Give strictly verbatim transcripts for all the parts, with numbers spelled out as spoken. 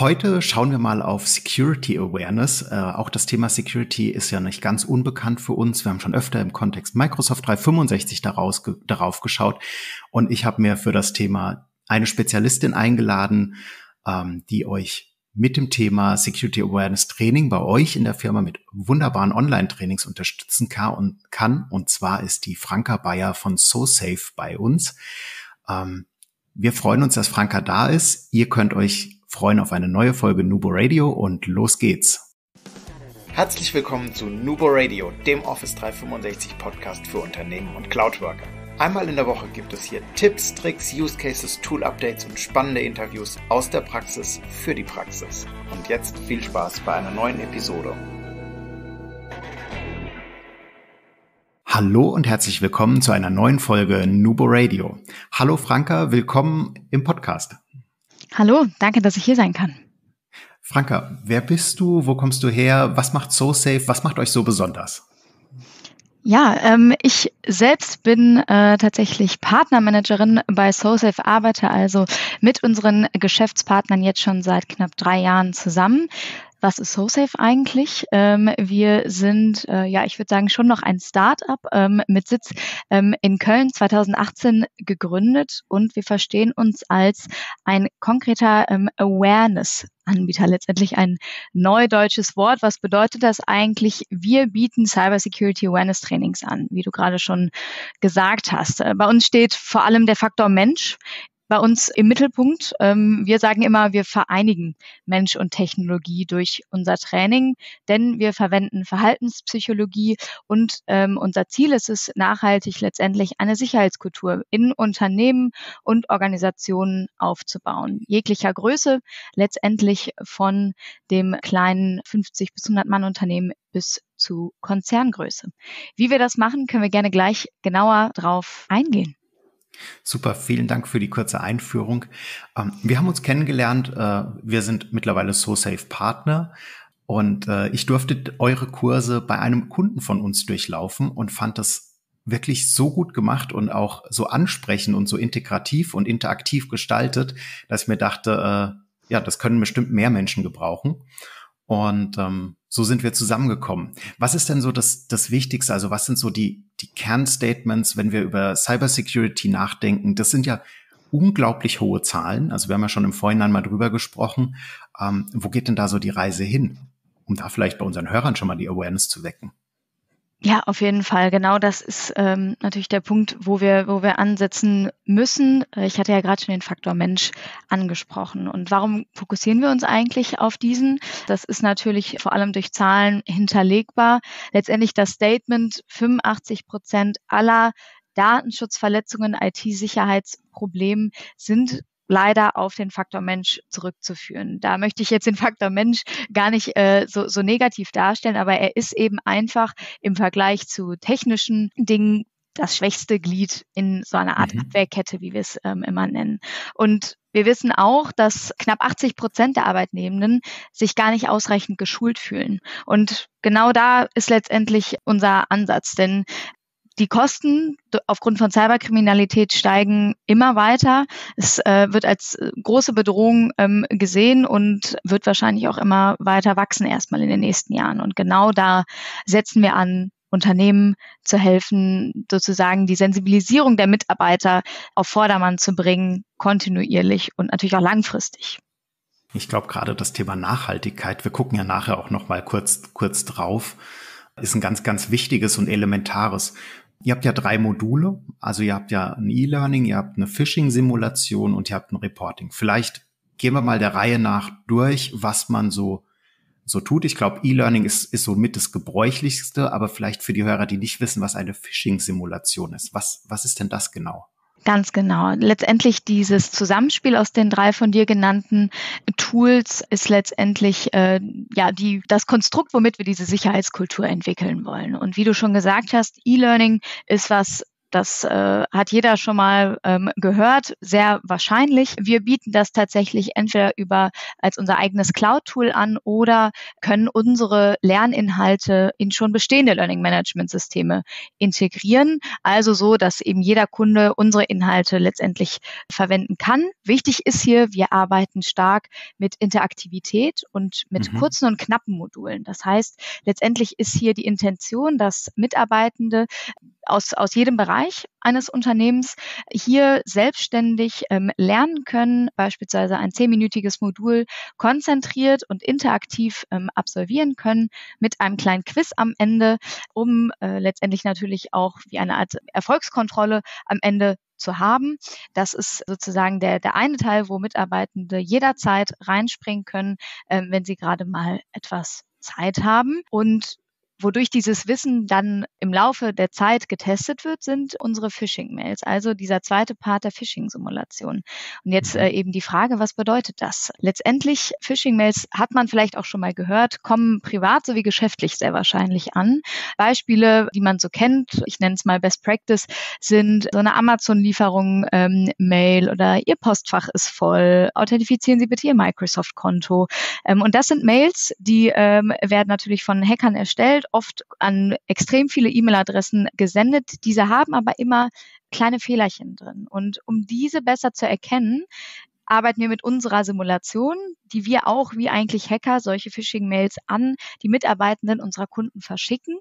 Heute schauen wir mal auf Security Awareness. Äh, auch das Thema Security ist ja nicht ganz unbekannt für uns. Wir haben schon öfter im Kontext Microsoft dreihundertfünfundsechzig daraus, ge- darauf geschaut. Und ich habe mir für das Thema eine Spezialistin eingeladen, ähm, die euch mit dem Thema Security Awareness Training bei euch in der Firma mit wunderbaren Online-Trainings unterstützen kann. Und zwar ist die Franka Bayer von SoSafe bei uns. Ähm, wir freuen uns, dass Franka da ist. Ihr könnt euch freuen auf eine neue Folge nuboRadio und los geht's. Herzlich willkommen zu nuboRadio, dem Office dreihundertfünfundsechzig Podcast für Unternehmen und Cloudworker. Einmal in der Woche gibt es hier Tipps, Tricks, Use Cases, Tool Updates und spannende Interviews aus der Praxis für die Praxis. Und jetzt viel Spaß bei einer neuen Episode. Hallo und herzlich willkommen zu einer neuen Folge nuboRadio. Hallo Franka, willkommen im Podcast. Hallo, danke, dass ich hier sein kann. Franka, wer bist du? Wo kommst du her? Was macht SoSafe? Was macht euch so besonders? Ja, ähm, ich selbst bin äh, tatsächlich Partnermanagerin bei SoSafe, arbeite also mit unseren Geschäftspartnern jetzt schon seit knapp drei Jahren zusammen. Was ist SoSafe eigentlich? Ähm, wir sind, äh, ja, ich würde sagen, schon noch ein Start-up ähm, mit Sitz ähm, in Köln, zweitausendachtzehn gegründet, und wir verstehen uns als ein konkreter ähm, Awareness-Anbieter, letztendlich ein neudeutsches Wort. Was bedeutet das eigentlich? Wir bieten Cybersecurity Awareness Trainings an, wie du gerade schon gesagt hast. Äh, bei uns steht vor allem der Faktor Mensch bei uns im Mittelpunkt. Wir sagen immer, wir vereinigen Mensch und Technologie durch unser Training, denn wir verwenden Verhaltenspsychologie, und unser Ziel ist es, nachhaltig letztendlich eine Sicherheitskultur in Unternehmen und Organisationen aufzubauen. Jeglicher Größe, letztendlich von dem kleinen fünfzig bis hundert Mann Unternehmen bis zu Konzerngröße. Wie wir das machen, können wir gerne gleich genauer drauf eingehen. Super, vielen Dank für die kurze Einführung. Wir haben uns kennengelernt, wir sind mittlerweile SoSafe Partner, und ich durfte eure Kurse bei einem Kunden von uns durchlaufen und fand das wirklich so gut gemacht und auch so ansprechend und so integrativ und interaktiv gestaltet, dass ich mir dachte, ja, das können bestimmt mehr Menschen gebrauchen. Und ähm, so sind wir zusammengekommen. Was ist denn so das, das Wichtigste? Also was sind so die, die Kernstatements, wenn wir über Cybersecurity nachdenken? Das sind ja unglaublich hohe Zahlen. Also wir haben ja schon im Vorhinein mal drüber gesprochen. Ähm, wo geht denn da so die Reise hin, um da vielleicht bei unseren Hörern schon mal die Awareness zu wecken? Ja, auf jeden Fall. Genau, das ist ähm, natürlich der Punkt, wo wir, wo wir ansetzen müssen. Ich hatte ja gerade schon den Faktor Mensch angesprochen. Und warum fokussieren wir uns eigentlich auf diesen? Das ist natürlich vor allem durch Zahlen hinterlegbar. Letztendlich das Statement: fünfundachtzig Prozent aller Datenschutzverletzungen, I T-Sicherheitsproblemen sind leider auf den Faktor Mensch zurückzuführen. Da möchte ich jetzt den Faktor Mensch gar nicht äh, so, so negativ darstellen, aber er ist eben einfach im Vergleich zu technischen Dingen das schwächste Glied in so einer Art mhm. Abwehrkette, wie wir es ähm, immer nennen. Und wir wissen auch, dass knapp achtzig Prozent der Arbeitnehmenden sich gar nicht ausreichend geschult fühlen. Und genau da ist letztendlich unser Ansatz, denn die Kosten aufgrund von Cyberkriminalität steigen immer weiter. Es äh, wird als große Bedrohung ähm, gesehen und wird wahrscheinlich auch immer weiter wachsen, erstmal in den nächsten Jahren. Und genau da setzen wir an, Unternehmen zu helfen, sozusagen die Sensibilisierung der Mitarbeiter auf Vordermann zu bringen, kontinuierlich und natürlich auch langfristig. Ich glaube, gerade das Thema Nachhaltigkeit, wir gucken ja nachher auch noch mal kurz, kurz drauf, ist ein ganz, ganz wichtiges und elementares. Ihr habt ja drei Module, also ihr habt ja ein E-Learning, ihr habt eine Phishing-Simulation und ihr habt ein Reporting. Vielleicht gehen wir mal der Reihe nach durch, was man so so tut. Ich glaube, E-Learning ist ist so mit das gebräuchlichste, aber vielleicht für die Hörer, die nicht wissen, was eine Phishing-Simulation ist. Was was ist denn das genau? Ganz genau. Letztendlich dieses Zusammenspiel aus den drei von dir genannten Tools ist letztendlich äh, ja die das Konstrukt, womit wir diese Sicherheitskultur entwickeln wollen. Und wie du schon gesagt hast, E-Learning ist was Das äh, hat jeder schon mal ähm, gehört, sehr wahrscheinlich. Wir bieten das tatsächlich entweder über als unser eigenes Cloud-Tool an oder können unsere Lerninhalte in schon bestehende Learning-Management-Systeme integrieren. Also so, dass eben jeder Kunde unsere Inhalte letztendlich verwenden kann. Wichtig ist hier, wir arbeiten stark mit Interaktivität und mit mhm. kurzen und knappen Modulen. Das heißt, letztendlich ist hier die Intention, dass Mitarbeitende aus, aus jedem Bereich eines Unternehmens hier selbstständig ähm, lernen können, beispielsweise ein zehnminütiges Modul konzentriert und interaktiv ähm, absolvieren können mit einem kleinen Quiz am Ende, um äh, letztendlich natürlich auch wie eine Art Erfolgskontrolle am Ende zu haben. Das ist sozusagen der, der eine Teil, wo Mitarbeitende jederzeit reinspringen können, äh, wenn sie gerade mal etwas Zeit haben. Und wodurch dieses Wissen dann im Laufe der Zeit getestet wird, sind unsere Phishing-Mails, also dieser zweite Part der Phishing-Simulation. Und jetzt äh, eben die Frage, was bedeutet das? Letztendlich, Phishing-Mails hat man vielleicht auch schon mal gehört, kommen privat sowie geschäftlich sehr wahrscheinlich an. Beispiele, die man so kennt, ich nenne es mal Best Practice, sind so eine Amazon-Lieferung-Mail ähm, oder Ihr Postfach ist voll, authentifizieren Sie bitte Ihr Microsoft-Konto. Ähm, und das sind Mails, die ähm, werden natürlich von Hackern erstellt, oft an extrem viele E-Mail-Adressen gesendet. Diese haben aber immer kleine Fehlerchen drin. Und um diese besser zu erkennen, arbeiten wir mit unserer Simulation, die wir auch wie eigentlich Hacker solche Phishing-Mails an die Mitarbeitenden unserer Kunden verschicken.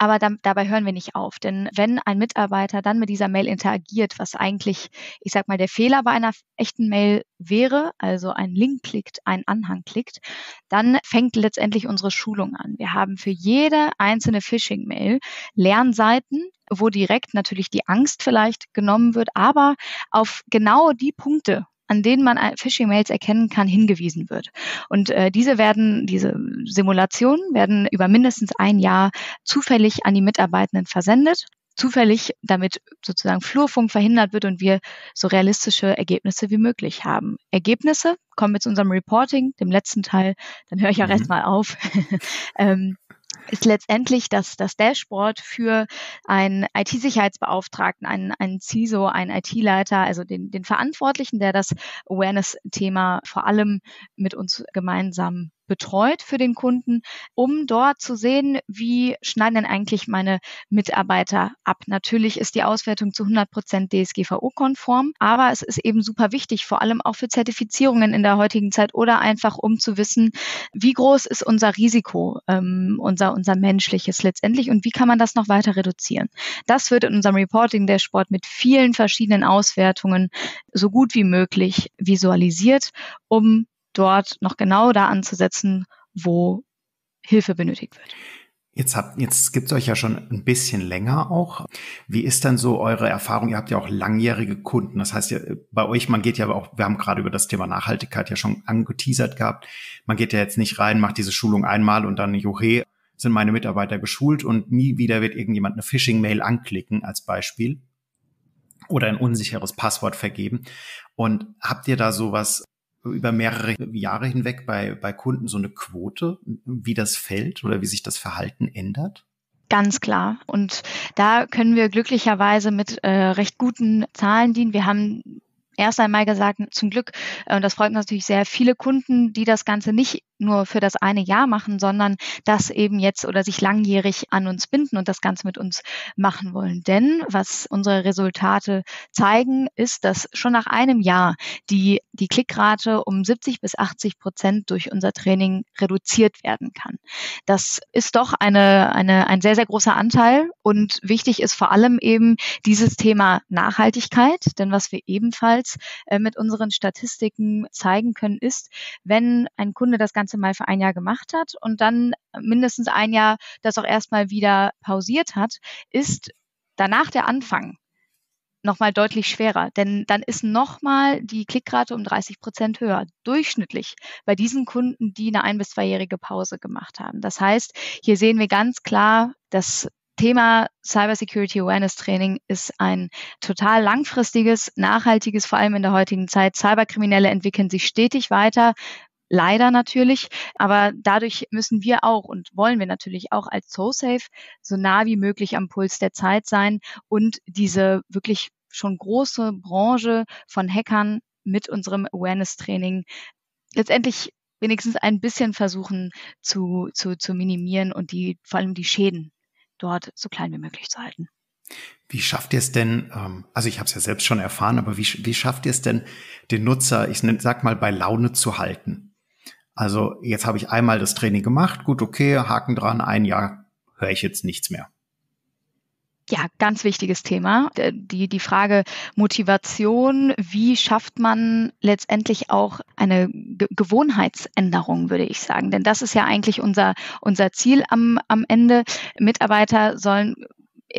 Aber dann, dabei hören wir nicht auf, denn wenn ein Mitarbeiter dann mit dieser Mail interagiert, was eigentlich, ich sag mal, der Fehler bei einer echten Mail wäre, also einen Link klickt, einen Anhang klickt, dann fängt letztendlich unsere Schulung an. Wir haben für jede einzelne Phishing-Mail Lernseiten, wo direkt natürlich die Angst vielleicht genommen wird, aber auf genau die Punkte, an denen man Phishing-Mails erkennen kann, hingewiesen wird. Und äh, diese werden, diese Simulationen werden über mindestens ein Jahr zufällig an die Mitarbeitenden versendet, zufällig, damit sozusagen Flurfunk verhindert wird und wir so realistische Ergebnisse wie möglich haben. Ergebnisse kommen mit unserem Reporting, dem letzten Teil, dann höre ich auch mhm. erstmal auf. ähm, ist letztendlich das, das Dashboard für einen I T-Sicherheitsbeauftragten, einen, einen C I S O, einen I T-Leiter, also den, den Verantwortlichen, der das Awareness-Thema vor allem mit uns gemeinsam betreut für den Kunden, um dort zu sehen, wie schneiden denn eigentlich meine Mitarbeiter ab. Natürlich ist die Auswertung zu hundert Prozent D S G V O-konform, aber es ist eben super wichtig, vor allem auch für Zertifizierungen in der heutigen Zeit oder einfach, um zu wissen, wie groß ist unser Risiko, ähm, unser, unser menschliches letztendlich und wie kann man das noch weiter reduzieren. Das wird in unserem Reporting Dashboard mit vielen verschiedenen Auswertungen so gut wie möglich visualisiert, um dort noch genau da anzusetzen, wo Hilfe benötigt wird. Jetzt habt, jetzt gibt's euch ja schon ein bisschen länger auch. Wie ist dann so eure Erfahrung? Ihr habt ja auch langjährige Kunden. Das heißt ja, bei euch, man geht ja auch, wir haben gerade über das Thema Nachhaltigkeit ja schon angeteasert gehabt. Man geht ja jetzt nicht rein, macht diese Schulung einmal und dann, juhe, sind meine Mitarbeiter geschult und nie wieder wird irgendjemand eine Phishing-Mail anklicken als Beispiel oder ein unsicheres Passwort vergeben. Und habt ihr da sowas über mehrere Jahre hinweg bei, bei Kunden so eine Quote, wie das fällt oder wie sich das Verhalten ändert? Ganz klar. Und da können wir glücklicherweise mit äh, recht guten Zahlen dienen. Wir haben erst einmal gesagt, zum Glück, und das freut uns natürlich sehr, viele Kunden, die das Ganze nicht nur für das eine Jahr machen, sondern das eben jetzt oder sich langjährig an uns binden und das Ganze mit uns machen wollen. Denn was unsere Resultate zeigen, ist, dass schon nach einem Jahr die, die Klickrate um siebzig bis achtzig Prozent durch unser Training reduziert werden kann. Das ist doch eine, eine, ein sehr, sehr großer Anteil und wichtig ist vor allem eben dieses Thema Nachhaltigkeit, denn was wir ebenfalls äh, mit unseren Statistiken zeigen können, ist, wenn ein Kunde das Ganze mal für ein Jahr gemacht hat und dann mindestens ein Jahr das auch erstmal wieder pausiert hat, ist danach der Anfang nochmal deutlich schwerer. Denn dann ist nochmal die Klickrate um dreißig Prozent höher, durchschnittlich bei diesen Kunden, die eine ein- bis zweijährige Pause gemacht haben. Das heißt, hier sehen wir ganz klar, dass Thema Cybersecurity Awareness Training ist ein total langfristiges, nachhaltiges, vor allem in der heutigen Zeit. Cyberkriminelle entwickeln sich stetig weiter, Leider natürlich, aber dadurch müssen wir auch und wollen wir natürlich auch als SoSafe so nah wie möglich am Puls der Zeit sein und diese wirklich schon große Branche von Hackern mit unserem Awareness-Training letztendlich wenigstens ein bisschen versuchen zu, zu, zu minimieren und die vor allem die Schäden dort so klein wie möglich zu halten. Wie schafft ihr es denn, also ich habe es ja selbst schon erfahren, aber wie, wie schafft ihr es denn, den Nutzer, ich sag mal, bei Laune zu halten? Also jetzt habe ich einmal das Training gemacht, gut, okay, Haken dran, ein Jahr höre ich jetzt nichts mehr. Ja, ganz wichtiges Thema. Die, die Frage Motivation, wie schafft man letztendlich auch eine G- Gewohnheitsänderung, würde ich sagen. Denn das ist ja eigentlich unser, unser Ziel am, am Ende. Mitarbeiter sollen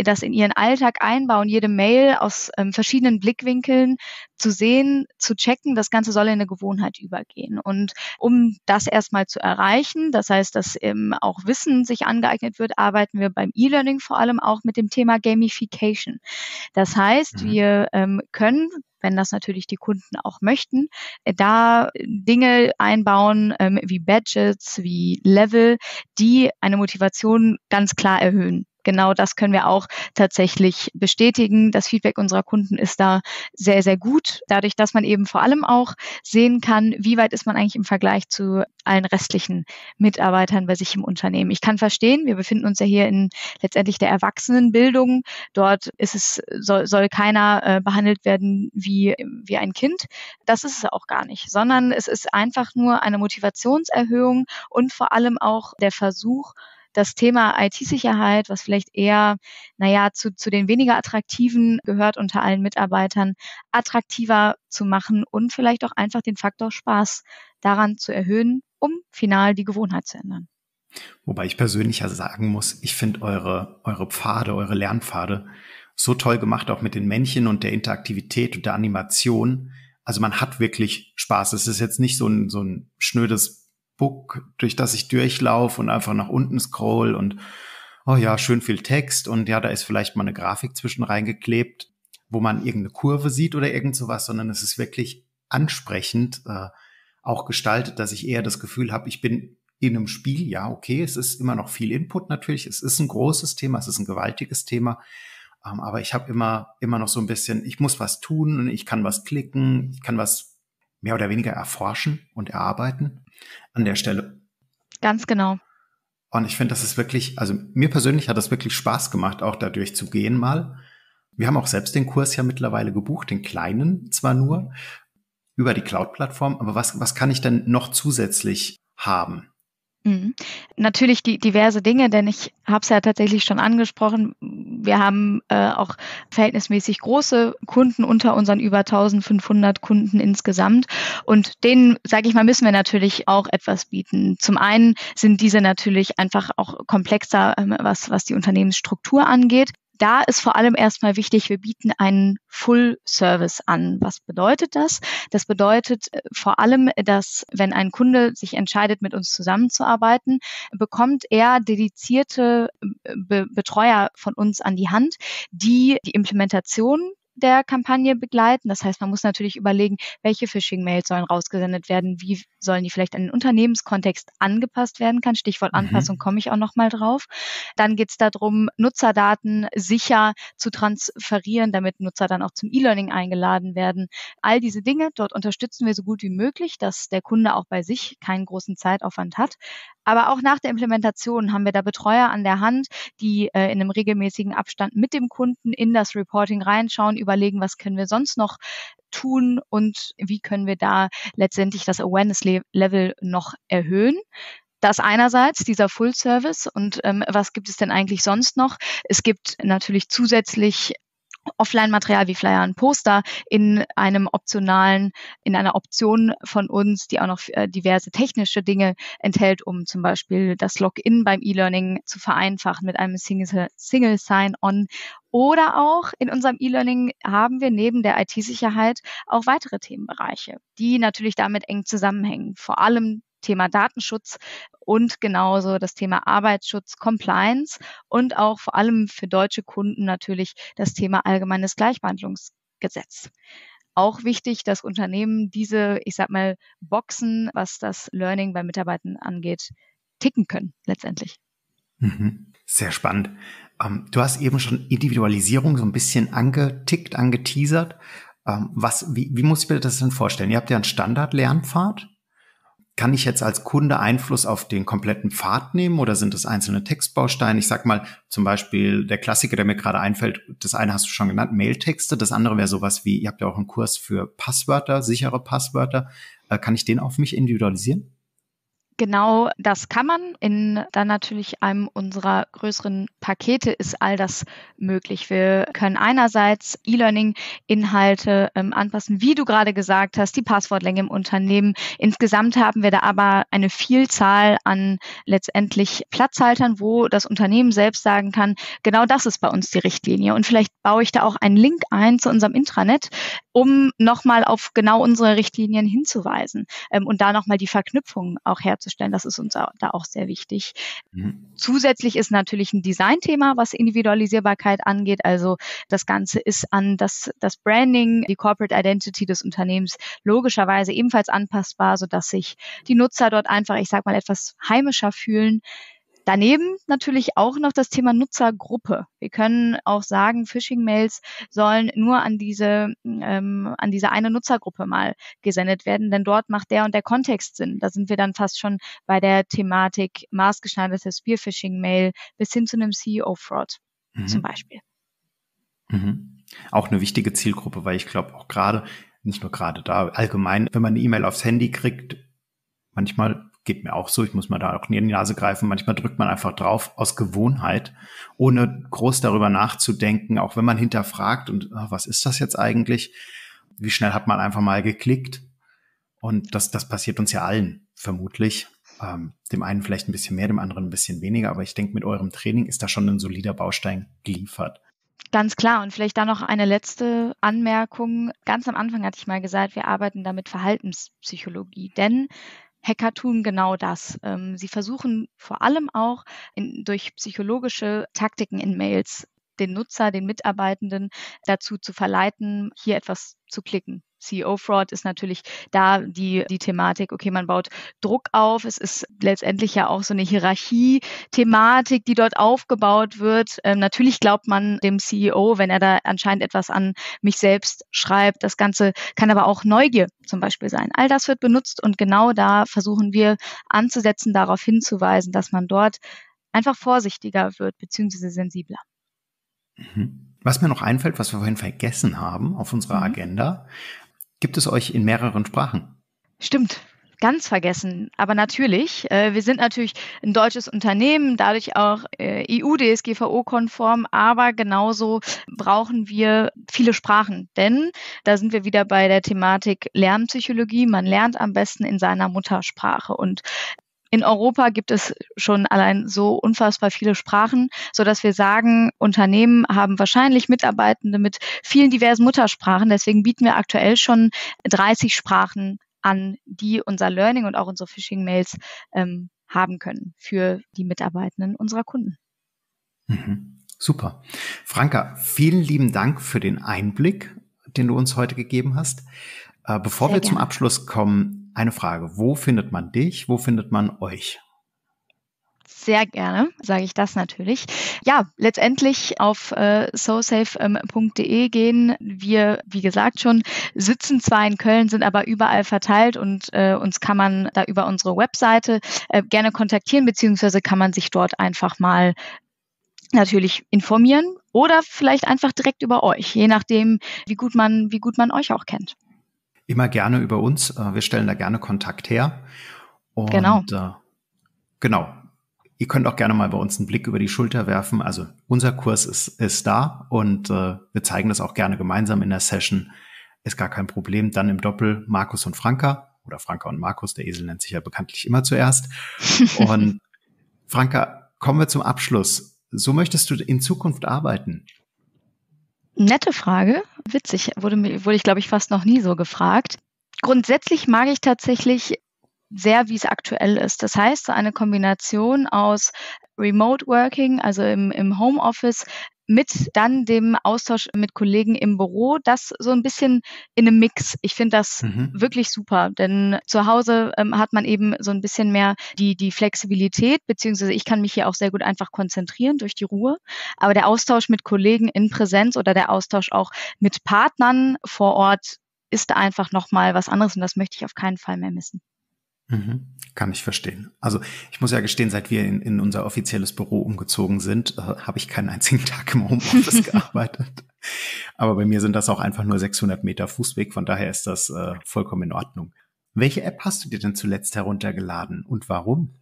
das in ihren Alltag einbauen, jede Mail aus ähm, verschiedenen Blickwinkeln zu sehen, zu checken. Das Ganze soll in eine Gewohnheit übergehen. Und um das erstmal zu erreichen, das heißt, dass ähm, auch Wissen sich angeeignet wird, arbeiten wir beim E-Learning vor allem auch mit dem Thema Gamification. Das heißt, mhm. wir ähm, können, wenn das natürlich die Kunden auch möchten, da Dinge einbauen ähm, wie Badges, wie Level, die eine Motivation ganz klar erhöhen. Genau das können wir auch tatsächlich bestätigen. Das Feedback unserer Kunden ist da sehr, sehr gut. Dadurch, dass man eben vor allem auch sehen kann, wie weit ist man eigentlich im Vergleich zu allen restlichen Mitarbeitern bei sich im Unternehmen. Ich kann verstehen, wir befinden uns ja hier in letztendlich der Erwachsenenbildung. Dort ist es, soll, soll keiner äh, behandelt werden wie, wie ein Kind. Das ist es auch gar nicht, sondern es ist einfach nur eine Motivationserhöhung und vor allem auch der Versuch, das Thema I T-Sicherheit, was vielleicht eher, naja, zu, zu den weniger attraktiven gehört unter allen Mitarbeitern, attraktiver zu machen und vielleicht auch einfach den Faktor Spaß daran zu erhöhen, um final die Gewohnheit zu ändern. Wobei ich persönlich ja sagen muss, ich finde eure, eure Pfade, eure Lernpfade so toll gemacht, auch mit den Männchen und der Interaktivität und der Animation. Also man hat wirklich Spaß. Es ist jetzt nicht so ein, so ein schnödes Book, durch das ich durchlaufe und einfach nach unten scroll und oh ja, schön viel Text und ja, da ist vielleicht mal eine Grafik zwischen reingeklebt, wo man irgendeine Kurve sieht oder irgend sowas, sondern es ist wirklich ansprechend äh, auch gestaltet, dass ich eher das Gefühl habe, ich bin in einem Spiel, ja, okay, es ist immer noch viel Input natürlich, es ist ein großes Thema, es ist ein gewaltiges Thema, ähm, aber ich habe immer, immer noch so ein bisschen, ich muss was tun und ich kann was klicken, ich kann was mehr oder weniger erforschen und erarbeiten an der Stelle. Ganz genau. Und ich finde, das ist wirklich, also mir persönlich hat das wirklich Spaß gemacht, auch da durchzugehen mal. Wir haben auch selbst den Kurs ja mittlerweile gebucht, den kleinen zwar nur, über die Cloud-Plattform, aber was, was kann ich denn noch zusätzlich haben? Mhm. Natürlich die diverse Dinge, denn ich habe es ja tatsächlich schon angesprochen. Wir haben äh, auch verhältnismäßig große Kunden unter unseren über eintausendfünfhundert Kunden insgesamt. Und denen, sage ich mal, müssen wir natürlich auch etwas bieten. Zum einen sind diese natürlich einfach auch komplexer, ähm, was, was die Unternehmensstruktur angeht. Da ist vor allem erstmal wichtig, wir bieten einen Full-Service an. Was bedeutet das? Das bedeutet vor allem, dass wenn ein Kunde sich entscheidet, mit uns zusammenzuarbeiten, bekommt er dedizierte Be- Betreuer von uns an die Hand, die die Implementation der Kampagne begleiten. Das heißt, man muss natürlich überlegen, welche Phishing-Mails sollen rausgesendet werden, wie sollen die vielleicht an den Unternehmenskontext angepasst werden kann. Stichwort Anpassung mhm. komme ich auch nochmal drauf. Dann geht es darum, Nutzerdaten sicher zu transferieren, damit Nutzer dann auch zum E-Learning eingeladen werden. All diese Dinge, dort unterstützen wir so gut wie möglich, dass der Kunde auch bei sich keinen großen Zeitaufwand hat. Aber auch nach der Implementation haben wir da Betreuer an der Hand, die äh, in einem regelmäßigen Abstand mit dem Kunden in das Reporting reinschauen, überlegen, was können wir sonst noch tun und wie können wir da letztendlich das Awareness-Level noch erhöhen. Das einerseits, dieser Full-Service und ähm, was gibt es denn eigentlich sonst noch? Es gibt natürlich zusätzlich Offline-Material wie Flyer und Poster in einem optionalen, in einer Option von uns, die auch noch diverse technische Dinge enthält, um zum Beispiel das Login beim E-Learning zu vereinfachen mit einem Single, Single Sign-On. Oder auch in unserem E-Learning haben wir neben der I T-Sicherheit auch weitere Themenbereiche, die natürlich damit eng zusammenhängen. Vor allem Thema Datenschutz und genauso das Thema Arbeitsschutz, Compliance und auch vor allem für deutsche Kunden natürlich das Thema allgemeines Gleichbehandlungsgesetz. auch wichtig, dass Unternehmen diese, ich sag mal, Boxen, was das Learning bei Mitarbeitern angeht, ticken können letztendlich. Mhm. Sehr spannend. Ähm, du hast eben schon Individualisierung so ein bisschen angetickt, angeteasert. Ähm, was, wie, wie muss ich mir das denn vorstellen? Ihr habt ja einen Standard-Lernpfad. Kann ich jetzt als Kunde Einfluss auf den kompletten Pfad nehmen oder sind das einzelne Textbausteine? Ich sag mal, zum Beispiel der Klassiker, der mir gerade einfällt, das eine hast du schon genannt, Mailtexte. Das andere wäre sowas wie, ihr habt ja auch einen Kurs für Passwörter, sichere Passwörter. Kann ich den auf mich individualisieren? Genau, das kann man. In dann natürlich einem unserer größeren Pakete ist all das möglich. Wir können einerseits E-Learning-Inhalte ähm, anpassen, wie du gerade gesagt hast, die Passwortlänge im Unternehmen. Insgesamt haben wir da aber eine Vielzahl an letztendlich Platzhaltern, wo das Unternehmen selbst sagen kann, genau das ist bei uns die Richtlinie. Und vielleicht baue ich da auch einen Link ein zu unserem Intranet, um nochmal auf genau unsere Richtlinien hinzuweisen ähm, und da nochmal die Verknüpfung auch herzustellen. Das ist uns da auch sehr wichtig. Mhm. Zusätzlich ist natürlich ein Designthema, was Individualisierbarkeit angeht. Also das Ganze ist an das, das Branding, die Corporate Identity des Unternehmens logischerweise ebenfalls anpassbar, sodass sich die Nutzer dort einfach, ich sag mal, etwas heimischer fühlen. Daneben natürlich auch noch das Thema Nutzergruppe. Wir können auch sagen, Phishing-Mails sollen nur an diese, ähm, an diese eine Nutzergruppe mal gesendet werden, denn dort macht der und der Kontext Sinn. Da sind wir dann fast schon bei der Thematik maßgeschneiderte Spear-Phishing-Mail bis hin zu einem C E O-Fraud mhm. zum Beispiel. Mhm. Auch eine wichtige Zielgruppe, weil ich glaube auch gerade, nicht nur gerade da, allgemein, wenn man eine E-Mail aufs Handy kriegt, manchmal geht mir auch so, ich muss mal da auch in die Nase greifen. Manchmal drückt man einfach drauf aus Gewohnheit, ohne groß darüber nachzudenken, auch wenn man hinterfragt und oh, was ist das jetzt eigentlich? Wie schnell hat man einfach mal geklickt? Und das, das passiert uns ja allen vermutlich. Ähm, dem einen vielleicht ein bisschen mehr, dem anderen ein bisschen weniger. Aber ich denke, mit eurem Training ist da schon ein solider Baustein geliefert. Ganz klar. Und vielleicht da noch eine letzte Anmerkung. Ganz am Anfang hatte ich mal gesagt, wir arbeiten da mit Verhaltenspsychologie. Denn Hacker tun genau das. Sie versuchen vor allem auch in, durch psychologische Taktiken in Mails den Nutzer, den Mitarbeitenden dazu zu verleiten, hier etwas zu klicken. C E O-Fraud ist natürlich da die, die Thematik, okay, man baut Druck auf. Es ist letztendlich ja auch so eine Hierarchie-Thematik, die dort aufgebaut wird. Ähm, natürlich glaubt man dem C E O, wenn er da anscheinend etwas an mich selbst schreibt. Das Ganze kann aber auch Neugier zum Beispiel sein. All das wird benutzt und genau da versuchen wir anzusetzen, darauf hinzuweisen, dass man dort einfach vorsichtiger wird, beziehungsweise sensibler. Was mir noch einfällt, was wir vorhin vergessen haben auf unserer Agenda, gibt es euch in mehreren Sprachen? Stimmt, ganz vergessen. Aber natürlich, äh, wir sind natürlich ein deutsches Unternehmen, dadurch auch äh, E U D S G V O-konform, aber genauso brauchen wir viele Sprachen. Denn da sind wir wieder bei der Thematik Lernpsychologie. Man lernt am besten in seiner Muttersprache und in Europa gibt es schon allein so unfassbar viele Sprachen, sodass wir sagen, Unternehmen haben wahrscheinlich Mitarbeitende mit vielen diversen Muttersprachen. Deswegen bieten wir aktuell schon dreißig Sprachen an, die unser Learning und auch unsere Phishing-Mails ähm, haben können für die Mitarbeitenden unserer Kunden. Mhm. Super. Franka, vielen lieben Dank für den Einblick, den du uns heute gegeben hast. Äh, bevor Sehr wir gerne. Zum Abschluss kommen, eine Frage, wo findet man dich, wo findet man euch? Sehr gerne, sage ich das natürlich. Ja, letztendlich auf äh, sosafe punkt de ähm, gehen. Wir, wie gesagt schon, sitzen zwar in Köln, sind aber überall verteilt und äh, uns kann man da über unsere Webseite äh, gerne kontaktieren, beziehungsweise kann man sich dort einfach mal natürlich informieren oder vielleicht einfach direkt über euch, je nachdem, wie gut man, wie gut man euch auch kennt. Immer gerne über uns. Wir stellen da gerne Kontakt her. Und genau. Äh, genau. Ihr könnt auch gerne mal bei uns einen Blick über die Schulter werfen. Also unser Kurs ist, ist da und äh, wir zeigen das auch gerne gemeinsam in der Session. Ist gar kein Problem. Dann im Doppel Markus und Franka oder Franka und Markus. Der Esel nennt sich ja bekanntlich immer zuerst. Und Franka, kommen wir zum Abschluss. So möchtest du in Zukunft arbeiten? Nette Frage. Witzig. Wurde, wurde ich, glaube ich, fast noch nie so gefragt. Grundsätzlich mag ich tatsächlich sehr, wie es aktuell ist. Das heißt, so eine Kombination aus Remote Working, also im, im Homeoffice, mit dann dem Austausch mit Kollegen im Büro, das so ein bisschen in einem Mix. Ich finde das mhm. wirklich super, denn zu Hause ähm, hat man eben so ein bisschen mehr die, die Flexibilität, beziehungsweise ich kann mich hier auch sehr gut einfach konzentrieren durch die Ruhe. Aber der Austausch mit Kollegen in Präsenz oder der Austausch auch mit Partnern vor Ort ist einfach nochmal was anderes und das möchte ich auf keinen Fall mehr missen. Mhm. Kann ich verstehen. Also ich muss ja gestehen, seit wir in, in unser offizielles Büro umgezogen sind, äh, habe ich keinen einzigen Tag im Homeoffice gearbeitet. Aber bei mir sind das auch einfach nur sechshundert Meter Fußweg, von daher ist das äh, vollkommen in Ordnung. Welche App hast du dir denn zuletzt heruntergeladen und warum?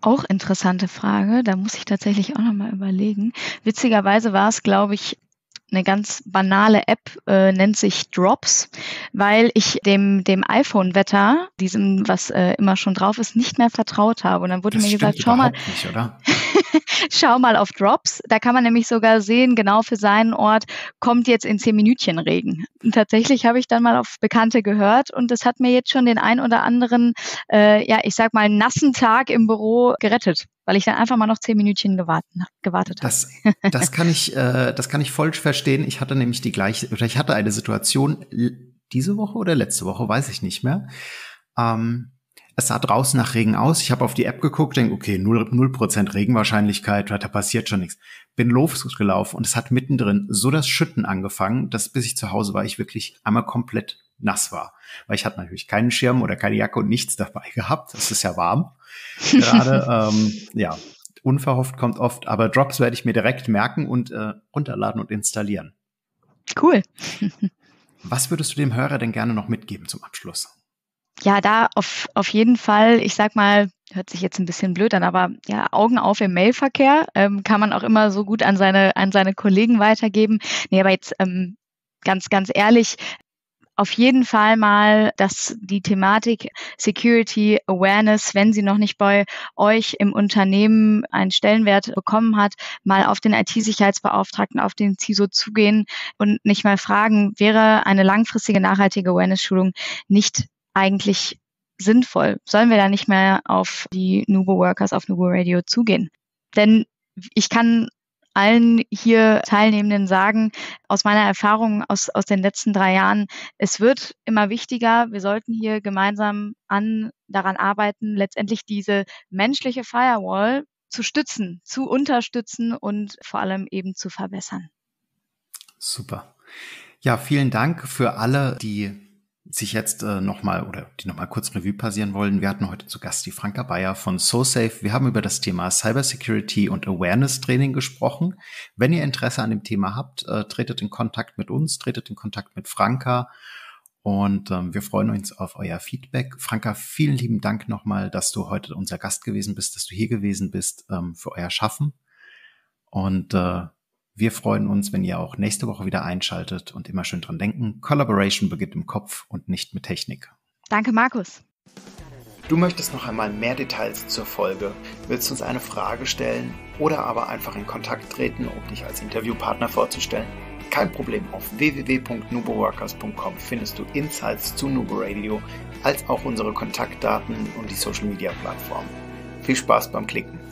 Auch interessante Frage, da muss ich tatsächlich auch nochmal überlegen. Witzigerweise war es, glaube ich, eine ganz banale App, äh, nennt sich Drops, weil ich dem, dem iPhone-Wetter, diesem, was äh, immer schon drauf ist, nicht mehr vertraut habe. Und dann wurde das mir gesagt, schau mal, nicht, oder? Schau mal auf Drops. Da kann man nämlich sogar sehen, genau für seinen Ort, kommt jetzt in zehn Minütchen Regen. Und tatsächlich habe ich dann mal auf Bekannte gehört und das hat mir jetzt schon den ein oder anderen, äh, ja, ich sag mal, nassen Tag im Büro gerettet, weil ich dann einfach mal noch zehn Minütchen gewarten, gewartet das, habe. Das kann ich, äh, das kann ich voll verstehen. Ich hatte nämlich die gleiche, oder ich hatte eine Situation diese Woche oder letzte Woche, weiß ich nicht mehr. Ähm, es sah draußen nach Regen aus. Ich habe auf die App geguckt, denke, okay, null Prozent Regenwahrscheinlichkeit, da passiert schon nichts. Bin losgelaufen und es hat mittendrin so das Schütten angefangen, dass bis ich zu Hause war, ich wirklich einmal komplett nass war. Weil ich hatte natürlich keinen Schirm oder keine Jacke und nichts dabei gehabt. Es ist ja warm gerade. ähm, ja, unverhofft kommt oft. Aber Drops werde ich mir direkt merken und äh, runterladen und installieren. Cool. Was würdest du dem Hörer denn gerne noch mitgeben zum Abschluss? Ja, da auf, auf jeden Fall, ich sag mal, hört sich jetzt ein bisschen blöd an, aber ja, Augen auf im Mailverkehr ähm, kann man auch immer so gut an seine, an seine Kollegen weitergeben. Nee, aber jetzt ähm, ganz, ganz ehrlich, auf jeden Fall mal, dass die Thematik Security Awareness, wenn sie noch nicht bei euch im Unternehmen einen Stellenwert bekommen hat, mal auf den I T-Sicherheitsbeauftragten, auf den C I S O zugehen und nicht mal fragen, wäre eine langfristige, nachhaltige Awareness-Schulung nicht eigentlich sinnvoll? Sollen wir da nicht mehr auf die nuboWorkers, auf nuboRadio zugehen? Denn ich kann allen hier Teilnehmenden sagen, aus meiner Erfahrung aus, aus den letzten drei Jahren, es wird immer wichtiger. Wir sollten hier gemeinsam an, daran arbeiten, letztendlich diese menschliche Firewall zu stützen, zu unterstützen und vor allem eben zu verbessern. Super. Ja, vielen Dank für alle, die sich jetzt äh, nochmal oder die nochmal kurz Revue passieren wollen. Wir hatten heute zu Gast die Franka Bayer von SoSafe. Wir haben über das Thema Cybersecurity und Awareness Training gesprochen. Wenn ihr Interesse an dem Thema habt, äh, tretet in Kontakt mit uns, tretet in Kontakt mit Franka und ähm, wir freuen uns auf euer Feedback. Franka, vielen lieben Dank nochmal, dass du heute unser Gast gewesen bist, dass du hier gewesen bist ähm, für euer Schaffen und äh, wir freuen uns, wenn ihr auch nächste Woche wieder einschaltet und immer schön dran denken. Collaboration beginnt im Kopf und nicht mit Technik. Danke, Markus. Du möchtest noch einmal mehr Details zur Folge? Willst du uns eine Frage stellen oder aber einfach in Kontakt treten, um dich als Interviewpartner vorzustellen? Kein Problem, auf w w w punkt nuboworkers punkt com findest du Insights zu nuboRadio als auch unsere Kontaktdaten und die Social Media Plattform. Viel Spaß beim Klicken.